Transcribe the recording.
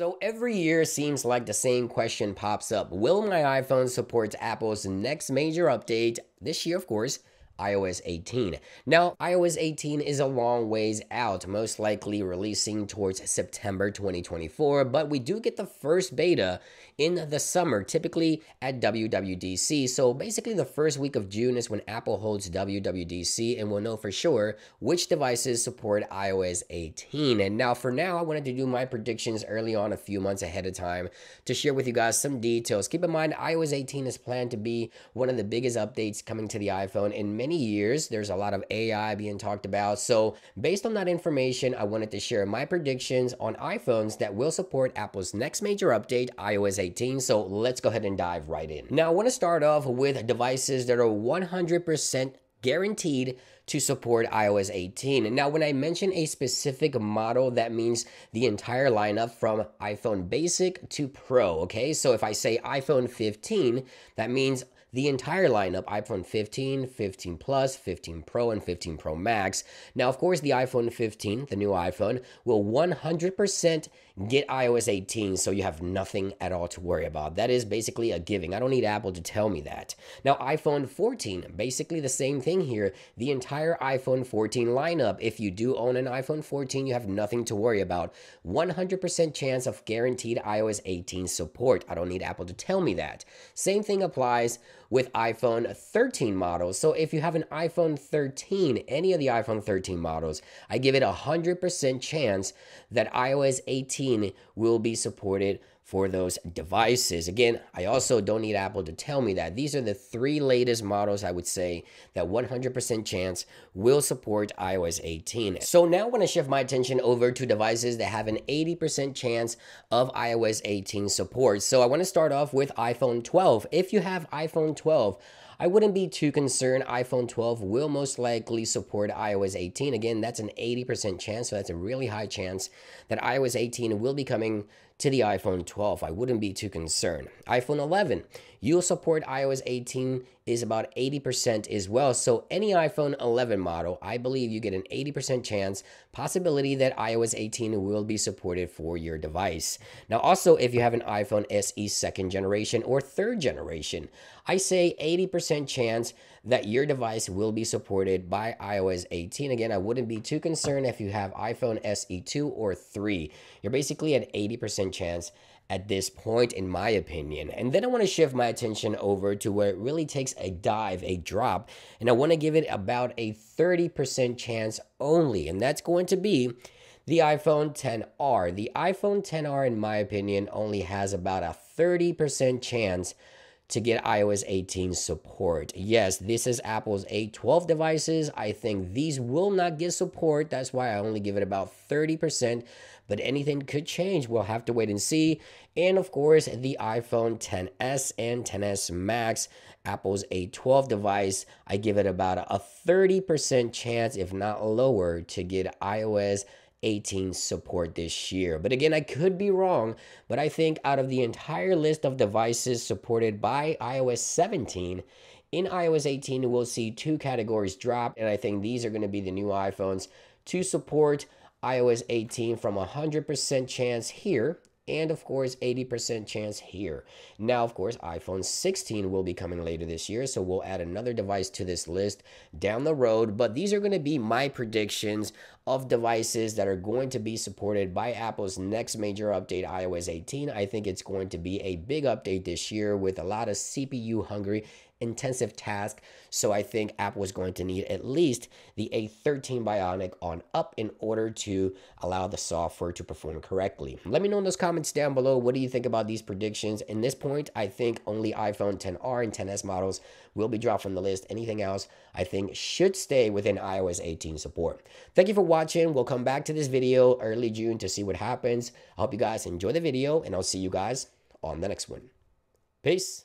So every year seems like the same question pops up. Will my iPhone support Apple's next major update? This year, of course, iOS 18. Now, iOS 18 is a long ways out, most likely releasing towards September 2024, but we do get the first beta in the summer, typically at WWDC. So basically the first week of June is when Apple holds WWDC, and we'll know for sure which devices support iOS 18. And now for now, I wanted to do my predictions early on a few months ahead of time to share with you guys some details. Keep in mind, iOS 18 is planned to be one of the biggest updates coming to the iPhone in many years. There's a lot of AI being talked about. So based on that information, I wanted to share my predictions on iPhones that will support Apple's next major update, iOS 18. So let's go ahead and dive right in. Now I want to start off with devices that are 100% guaranteed to support iOS 18. And now when I mention a specific model, that means the entire lineup from iPhone Basic to Pro, okay? So if I say iPhone 15, that means the entire lineup, iPhone 15, 15 Plus, 15 Pro, and 15 Pro Max. Now, of course, the iPhone 15, the new iPhone, will 100% get iOS 18, so you have nothing at all to worry about. That is basically a given. I don't need Apple to tell me that. Now, iPhone 14, basically the same thing here. The entire iPhone 14 lineup, if you do own an iPhone 14, you have nothing to worry about. 100% chance of guaranteed iOS 18 support. I don't need Apple to tell me that. Same thing applies with iPhone 13 models. So if you have an iPhone 13, any of the iPhone 13 models, I give it 100% chance that iOS 18 will be supported for those devices. Again, I also don't need Apple to tell me that. These are the three latest models I would say that 100% chance will support iOS 18. So now I want to shift my attention over to devices that have an 80% chance of iOS 18 support. So I want to start off with iPhone 12. If you have iPhone 12, I wouldn't be too concerned. iPhone 12 will most likely support iOS 18. Again, that's an 80% chance, so that's a really high chance that iOS 18 will be coming to the iPhone 12. I wouldn't be too concerned. iPhone 11, you'll support iOS 18 is about 80% as well. So any iPhone 11 model, I believe you get an 80% chance possibility that iOS 18 will be supported for your device. Now also, if you have an iPhone SE second generation or third generation, I say 80% chance that your device will be supported by iOS 18. Again, I wouldn't be too concerned if you have iPhone SE 2 or 3. You're basically at 80% chance at this point, in my opinion. And then I want to shift my attention over to where it really takes a dive, a drop, and I want to give it about a 30% chance only, and that's going to be the iPhone XR. The iPhone XR, in my opinion, only has about a 30% chance to get iOS 18 support. Yes, this is Apple's A12 devices. I think these will not get support. That's why I only give it about 30%, but anything could change. We'll have to wait and see. And of course, the iPhone XS and XS Max, Apple's A12 device, I give it about a 30% chance, if not lower, to get iOS 18 support this year. But again, I could be wrong, but I think out of the entire list of devices supported by iOS 17, in iOS 18, we'll see two categories drop, and I think these are going to be the new iPhones to support iOS 18 from 100% chance here, and of course, 80% chance here. Now, of course, iPhone 16 will be coming later this year, so we'll add another device to this list down the road, but these are going to be my predictions of devices that are going to be supported by Apple's next major update, iOS 18. I think it's going to be a big update this year with a lot of CPU-hungry, intensive task. So I think Apple is going to need at least the A13 Bionic on up in order to allow the software to perform correctly. Let me know in those comments down below, what do you think about these predictions? At this point, I think only iPhone XR and XS models will be dropped from the list. Anything else, I think, should stay within iOS 18 support. Thank you for watching. We'll come back to this video early June to see what happens. I hope you guys enjoy the video, and I'll see you guys on the next one. Peace.